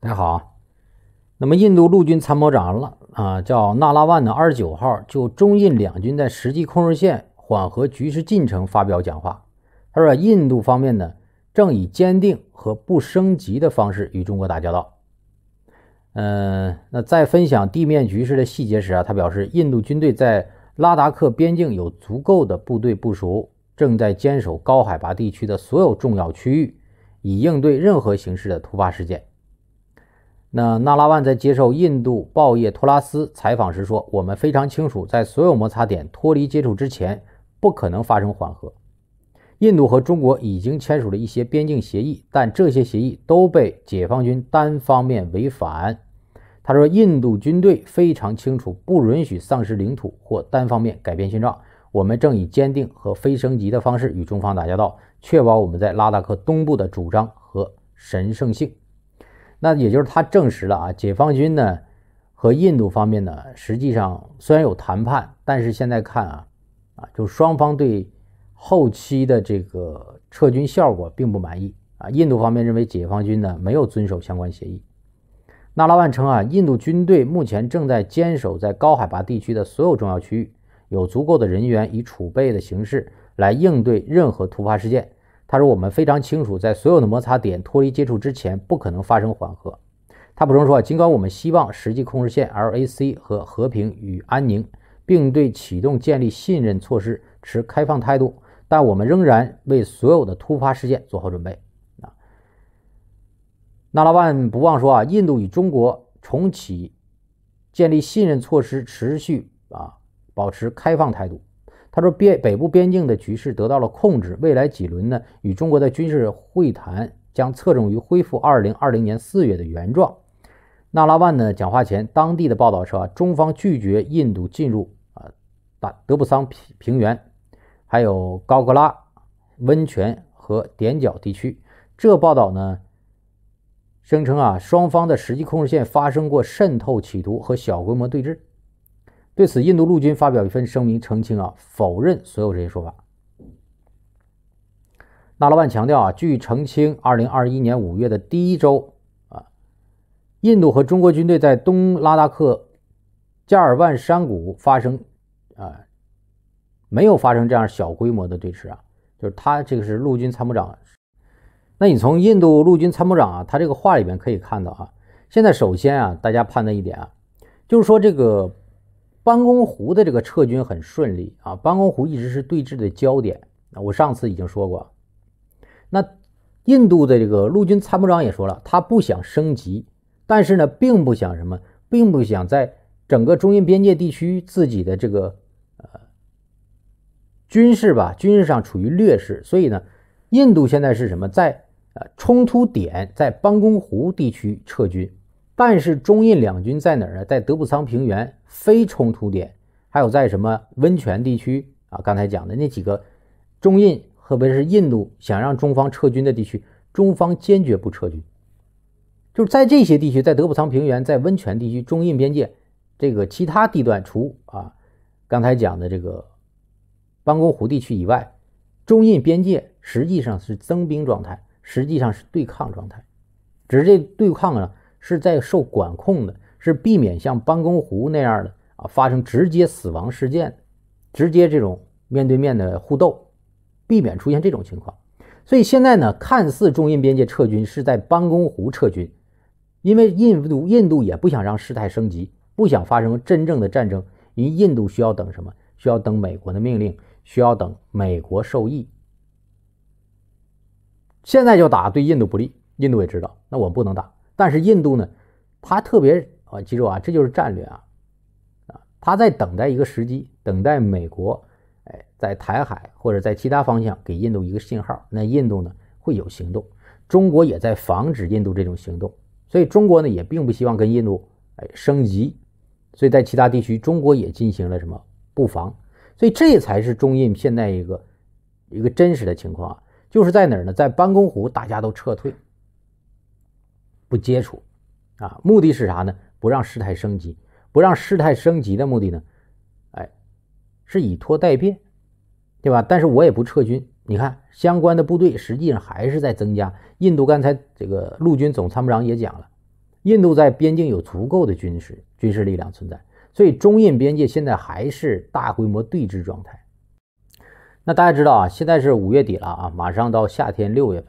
大家好。那么，印度陆军参谋长叫纳拉万呢，29号就中印两军在实际控制线缓和局势进程发表讲话。他说，印度方面呢，正以坚定和不升级的方式与中国打交道。那在分享地面局势的细节时他表示，印度军队在拉达克边境有足够的部队部署，正在坚守高海拔地区的所有重要区域，以应对任何形式的突发事件。那纳拉万在接受印度报业托拉斯采访时说，我们非常清楚，在所有摩擦点脱离接触之前，不可能发生缓和。印度和中国已经签署了一些边境协议，但这些协议都被解放军单方面违反。他说，印度军队非常清楚，不允许丧失领土或单方面改变现状。我们正以坚定和非升级的方式与中方打交道，确保我们在拉达克东部的主张和神圣性。那也就是他证实了解放军呢和印度方面呢，实际上虽然有谈判，但是现在看就双方对后期的这个撤军效果并不满意印度方面认为解放军呢没有遵守相关协议。纳拉万称印度军队目前正在坚守在高海拔地区的所有重要区域，有足够的人员以储备的形式来应对任何突发事件。他说，我们非常清楚，在所有的摩擦点脱离接触之前，不可能发生缓和。他补充说，尽管我们希望实际控制线 LAC 和和平与安宁，并对启动建立信任措施持开放态度，但我们仍然为所有的突发事件做好准备。纳拉万不忘说印度与中国重启建立信任措施，持续保持开放态度。他说，北部边境的局势得到了控制，未来几轮呢与中国的军事会谈将侧重于恢复2020年4月的原状。纳拉万呢讲话前，当地的报道说中方拒绝印度进入德布桑平原，还有高格拉、温泉和点角地区。这报道呢声称双方的实际控制线发生过渗透企图和小规模对峙。对此，印度陆军发表一份声明澄清否认所有这些说法。纳拉万强调据澄清2021年5月的第一周印度和中国军队在东拉达克加尔万山谷没有发生这样小规模的对峙就是他这个是陆军参谋长。那你从印度陆军参谋长他这个话里面可以看到现在首先大家判断一点就是说这个班公湖的这个撤军很顺利班公湖一直是对峙的焦点，我上次已经说过。那印度的这个陆军参谋长也说了，他不想升级，但是呢并不想在整个中印边界地区自己的这个军事上处于劣势。所以呢印度现在是什么，在冲突点在班公湖地区撤军，但是中印两军在哪儿呢？在德布桑平原非冲突点，还有在什么温泉地区刚才讲的那几个中印特别是印度想让中方撤军的地区，中方坚决不撤军。就是在这些地区，在德布桑平原，在温泉地区，中印边界这个其他地段除刚才讲的这个班公湖地区以外，中印边界实际上是增兵状态，实际上是对抗状态，只是这对抗是在受管控的，是避免像班公湖那样的发生直接死亡事件，直接这种面对面的互斗，避免出现这种情况。所以现在呢看似中印边界撤军是在班公湖撤军，因为印度也不想让事态升级，不想发生真正的战争。因为印度需要等什么？需要等美国的命令，需要等美国授意。现在就打对印度不利，印度也知道那我们不能打。但是印度呢他特别记住这就是战略他在等待一个时机，等待美国在台海或者在其他方向给印度一个信号，那印度呢会有行动。中国也在防止印度这种行动，所以中国呢也并不希望跟印度升级，所以在其他地区中国也进行了什么布防。所以这才是中印现在一个真实的情况就是在哪儿呢？在班公湖大家都撤退不接触目的是啥呢？不让事态升级。不让事态升级的目的呢是以拖待变，对吧？但是我也不撤军，你看相关的部队实际上还是在增加。印度刚才这个陆军总参谋长也讲了印度在边境有足够的军事力量存在，所以中印边界现在还是大规模对峙状态。那大家知道啊，现在是5月底了啊，马上到夏天6月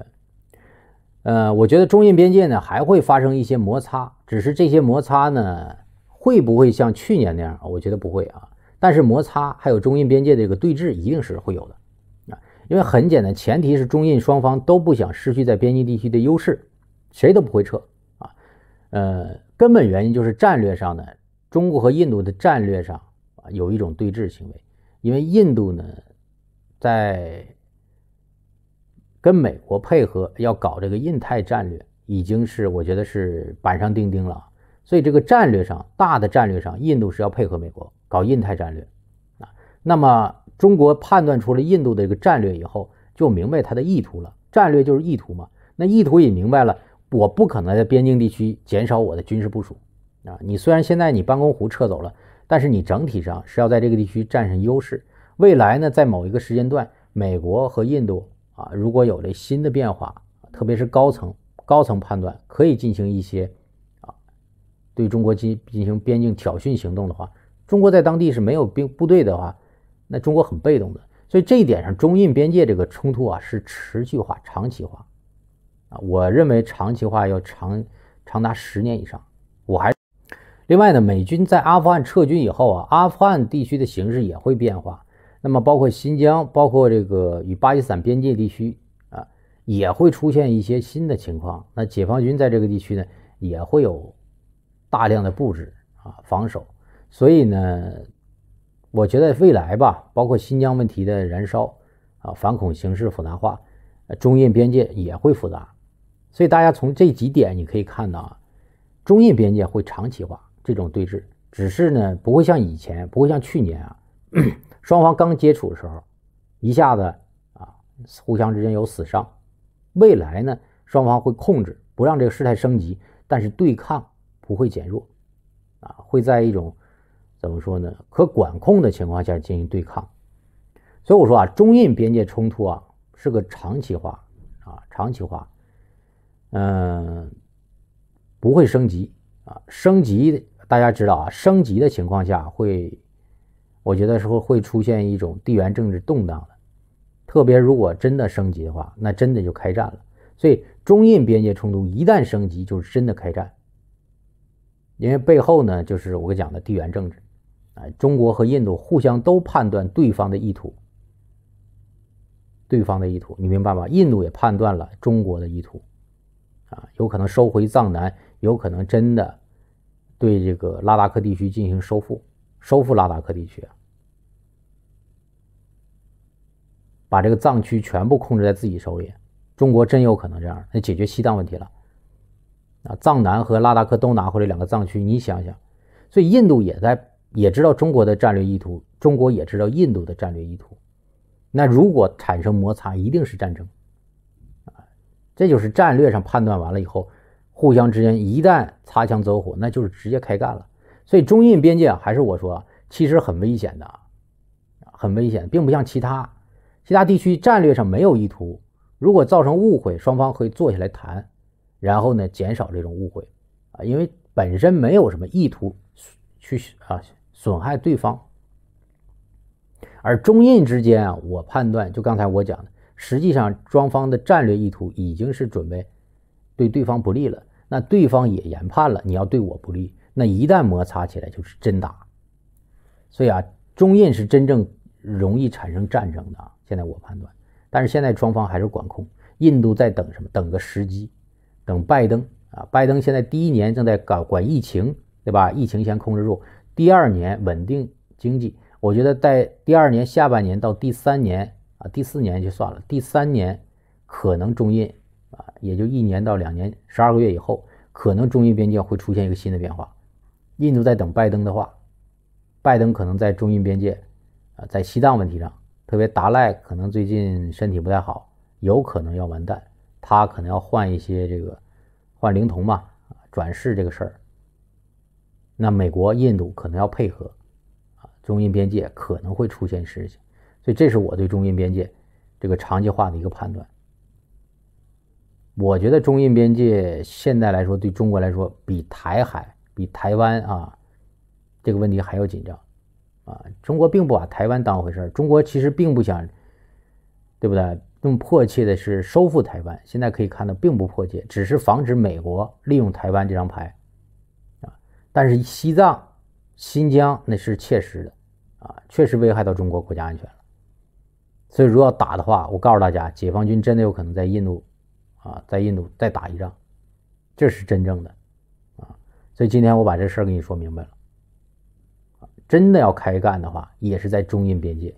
份。我觉得中印边界呢还会发生一些摩擦，只是这些摩擦呢会不会像去年那样？我觉得不会啊。但是摩擦还有中印边界的这个对峙一定是会有的啊，因为很简单，前提是中印双方都不想失去在边境地区的优势，谁都不会撤。 根本原因就是战略上呢，中国和印度的战略上有一种对峙行为，因为印度呢在跟美国配合要搞这个印太战略，已经是我觉得是板上钉钉了，所以这个战略上大的战略上，印度是要配合美国搞印太战略啊。那么中国判断出了印度的这个战略以后，就明白它的意图了，战略就是意图嘛，那意图也明白了。 我不可能在边境地区减少我的军事部署啊！你虽然现在你班公湖撤走了，但是你整体上是要在这个地区占上优势。未来呢，在某一个时间段，美国和印度啊，如果有了新的变化，特别是高层判断可以进行一些对中国进行边境挑衅行动的话，中国在当地是没有部队的话，那中国很被动的。所以这一点上，中印边界这个冲突啊是持续化、长期化。 啊，我认为长期化要长达10年以上。另外呢，美军在阿富汗撤军以后啊，阿富汗地区的形势也会变化。那么包括新疆，包括这个与巴基斯坦边界地区啊，也会出现一些新的情况。那解放军在这个地区呢，也会有大量的布置啊防守。所以呢，我觉得未来吧，包括新疆问题的燃烧啊，反恐形势复杂化，中印边界也会复杂。 所以大家从这几点你可以看到啊，中印边界会长期化这种对峙，只是呢不会像以前，不会像去年啊，双方刚接触的时候，一下子啊互相之间有死伤。未来呢，双方会控制，不让这个事态升级，但是对抗不会减弱，啊会在一种怎么说呢可管控的情况下进行对抗。所以我说啊，中印边界冲突啊是个长期化啊长期化。 不会升级啊，升级大家知道啊，升级的情况下会，我觉得是会出现一种地缘政治动荡的，特别如果真的升级的话，那真的就开战了。所以中印边界冲突一旦升级，就是真的开战，因为背后呢就是我讲的地缘政治，哎，中国和印度互相都判断对方的意图，对方的意图，你明白吗？印度也判断了中国的意图。 啊，有可能收回藏南，有可能真的对这个拉达克地区进行收复，收复拉达克地区啊，把这个藏区全部控制在自己手里。中国真有可能这样，那解决西藏问题了。啊，藏南和拉达克都拿回来2个藏区，你想想，所以印度也知道中国的战略意图，中国也知道印度的战略意图。那如果产生摩擦，一定是战争。 这就是战略上判断完了以后，互相之间一旦擦枪走火，那就是直接开干了。所以中印边界还是我说啊，其实很危险的，很危险，并不像其他地区战略上没有意图。如果造成误会，双方会坐下来谈，然后呢减少这种误会啊，因为本身没有什么意图去啊损害对方。而中印之间啊，我判断就刚才我讲的。 实际上，双方的战略意图已经是准备对对方不利了。那对方也研判了，你要对我不利，那一旦摩擦起来就是真打。所以啊，中印是真正容易产生战争的啊。现在我判断，但是现在双方还是管控。印度在等什么？等个时机，等拜登啊。拜登现在第一年正在管疫情，对吧？疫情先控制住，第二年稳定经济。我觉得在第二年下半年到第三年。 啊，第4年就算了，第3年可能中印啊，也就1年到2年，12个月以后，可能中印边界会出现一个新的变化。印度在等拜登的话，拜登可能在中印边界啊，在西藏问题上，特别达赖可能最近身体不太好，有可能要完蛋，他可能要换一些这个换灵童嘛，转世这个事儿。那美国、印度可能要配合啊，中印边界可能会出现事情。 所以，这是我对中印边界这个长期化的一个判断。我觉得中印边界现在来说，对中国来说，比台海、比台湾啊这个问题还要紧张啊！中国并不把台湾当回事儿，中国其实并不想，对不对？那么迫切的是收复台湾，现在可以看到并不迫切，只是防止美国利用台湾这张牌啊。但是西藏、新疆那是切实的啊，确实危害到中国国家安全了。所以如果要打的话，我告诉大家，解放军真的有可能在印度。啊，在印度再打一仗，这是真正的啊！所以今天我把这事儿给你说明白了。真的要开干的话，也是在中印边界。